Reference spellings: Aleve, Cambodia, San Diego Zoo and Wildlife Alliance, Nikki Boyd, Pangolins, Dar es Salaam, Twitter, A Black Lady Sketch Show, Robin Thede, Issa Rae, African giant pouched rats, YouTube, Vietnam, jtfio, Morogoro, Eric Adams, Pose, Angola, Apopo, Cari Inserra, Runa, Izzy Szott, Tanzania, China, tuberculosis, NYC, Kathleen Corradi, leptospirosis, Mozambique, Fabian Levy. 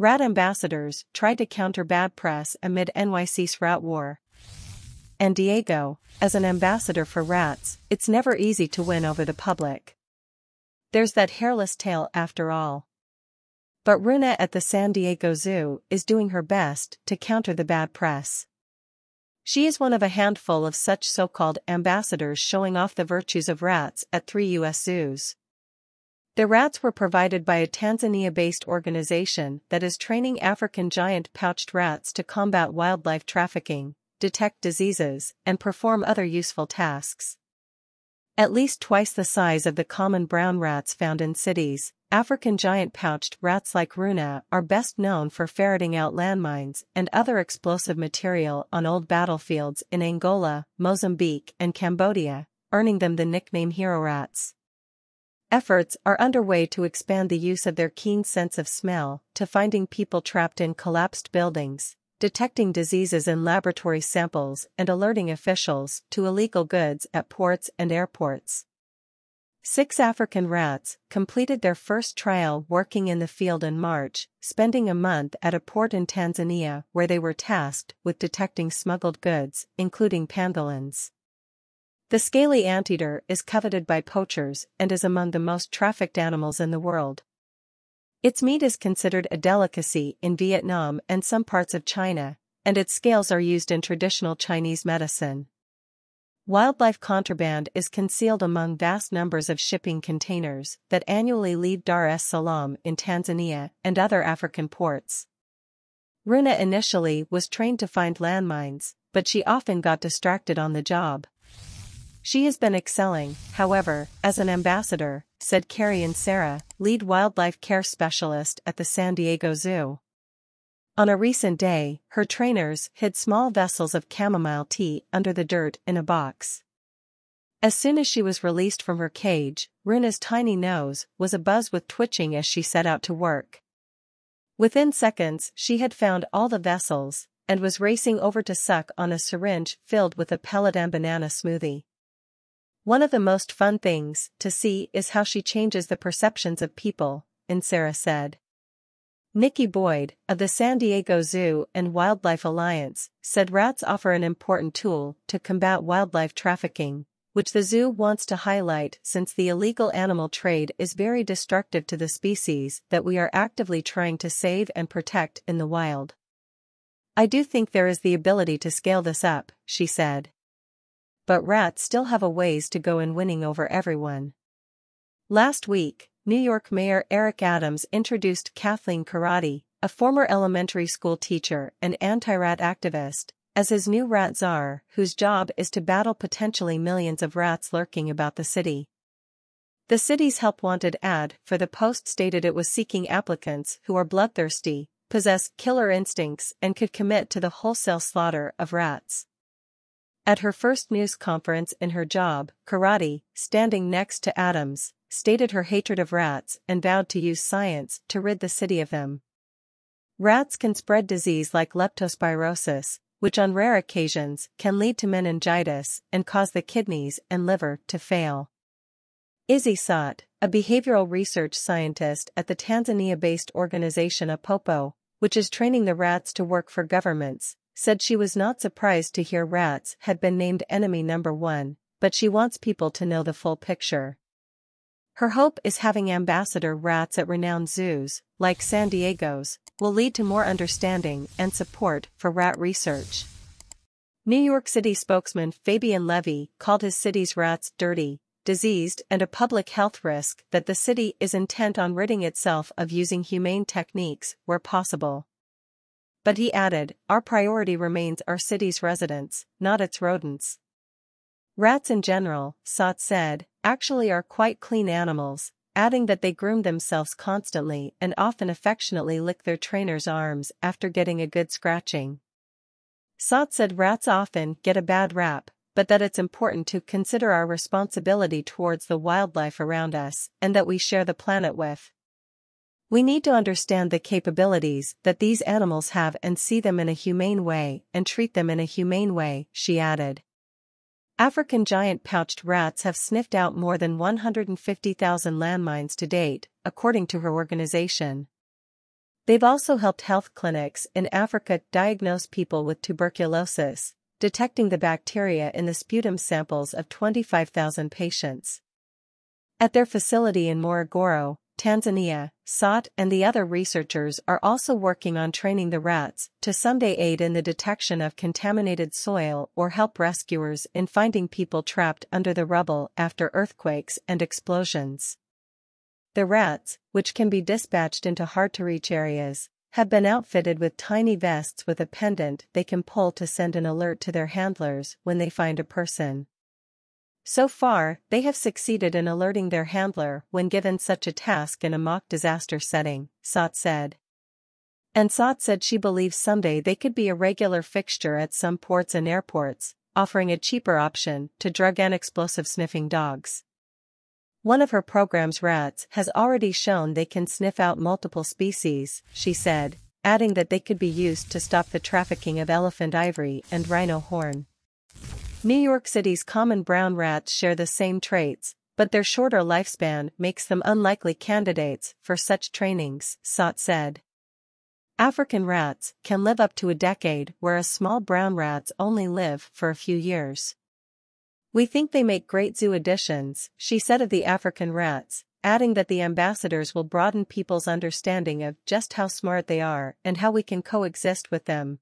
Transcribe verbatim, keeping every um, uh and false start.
Rat ambassadors tried to counter bad press amid N Y C's rat war. And Diego, as an ambassador for rats, it's never easy to win over the public. There's that hairless tail after all. But Runa at the San Diego Zoo is doing her best to counter the bad press. She is one of a handful of such so-called ambassadors showing off the virtues of rats at three U S zoos. The rats were provided by a Tanzania-based organization that is training African giant pouched rats to combat wildlife trafficking, detect diseases, and perform other useful tasks. At least twice the size of the common brown rats found in cities, African giant pouched rats like Runa are best known for ferreting out landmines and other explosive material on old battlefields in Angola, Mozambique, and Cambodia, earning them the nickname hero rats. Efforts are underway to expand the use of their keen sense of smell to finding people trapped in collapsed buildings, detecting diseases in laboratory samples, and alerting officials to illegal goods at ports and airports. Six African rats completed their first trial working in the field in March, spending a month at a port in Tanzania where they were tasked with detecting smuggled goods, including pangolins. The scaly anteater is coveted by poachers and is among the most trafficked animals in the world. Its meat is considered a delicacy in Vietnam and some parts of China, and its scales are used in traditional Chinese medicine. Wildlife contraband is concealed among vast numbers of shipping containers that annually leave Dar es Salaam in Tanzania and other African ports. Runa initially was trained to find landmines, but she often got distracted on the job. She has been excelling, however, as an ambassador, said Cari Inserra, lead wildlife care specialist at the San Diego Zoo. On a recent day, her trainers hid small vessels of chamomile tea under the dirt in a box. As soon as she was released from her cage, Runa's tiny nose was abuzz with twitching as she set out to work. Within seconds, she had found all the vessels and was racing over to suck on a syringe filled with a pellet and banana smoothie. One of the most fun things to see is how she changes the perceptions of people, Inserra said. Nikki Boyd, of the San Diego Zoo and Wildlife Alliance, said rats offer an important tool to combat wildlife trafficking, which the zoo wants to highlight since the illegal animal trade is very destructive to the species that we are actively trying to save and protect in the wild. I do think there is the ability to scale this up, she said. But rats still have a ways to go in winning over everyone. Last week, New York Mayor Eric Adams introduced Kathleen Corradi, a former elementary school teacher and anti-rat activist, as his new rat czar, whose job is to battle potentially millions of rats lurking about the city. The city's help-wanted ad for the Post stated it was seeking applicants who are bloodthirsty, possess killer instincts, and could commit to the wholesale slaughter of rats. At her first news conference in her job, Corradi, standing next to Adams, stated her hatred of rats and vowed to use science to rid the city of them. Rats can spread disease like leptospirosis, which on rare occasions can lead to meningitis and cause the kidneys and liver to fail. Izzy Szott, a behavioral research scientist at the Tanzania-based organization Apopo, which is training the rats to work for governments, said she was not surprised to hear rats had been named enemy number one, but she wants people to know the full picture. Her hope is having ambassador rats at renowned zoos, like San Diego's, will lead to more understanding and support for rat research. New York City spokesman Fabian Levy called his city's rats dirty, diseased, and a public health risk that the city is intent on ridding itself of using humane techniques where possible. But he added, our priority remains our city's residents, not its rodents. Rats in general, Sott said, actually are quite clean animals, adding that they groom themselves constantly and often affectionately lick their trainers' arms after getting a good scratching. Sott said rats often get a bad rap, but that it's important to consider our responsibility towards the wildlife around us and that we share the planet with. We need to understand the capabilities that these animals have and see them in a humane way and treat them in a humane way, she added. African giant pouched rats have sniffed out more than one hundred fifty thousand landmines to date, according to her organization. They've also helped health clinics in Africa diagnose people with tuberculosis, detecting the bacteria in the sputum samples of twenty-five thousand patients. At their facility in Morogoro, Tanzania, Szott and the other researchers are also working on training the rats to someday aid in the detection of contaminated soil or help rescuers in finding people trapped under the rubble after earthquakes and explosions. The rats, which can be dispatched into hard-to-reach areas, have been outfitted with tiny vests with a pendant they can pull to send an alert to their handlers when they find a person. So far, they have succeeded in alerting their handler when given such a task in a mock disaster setting, Szott said. And Szott said she believes someday they could be a regular fixture at some ports and airports, offering a cheaper option to drug and explosive-sniffing dogs. One of her program's rats has already shown they can sniff out multiple species, she said, adding that they could be used to stop the trafficking of elephant ivory and rhino horn. New York City's common brown rats share the same traits, but their shorter lifespan makes them unlikely candidates for such trainings, Szott said. African rats can live up to a decade, whereas small brown rats only live for a few years. We think they make great zoo additions, she said of the African rats, adding that the ambassadors will broaden people's understanding of just how smart they are and how we can coexist with them,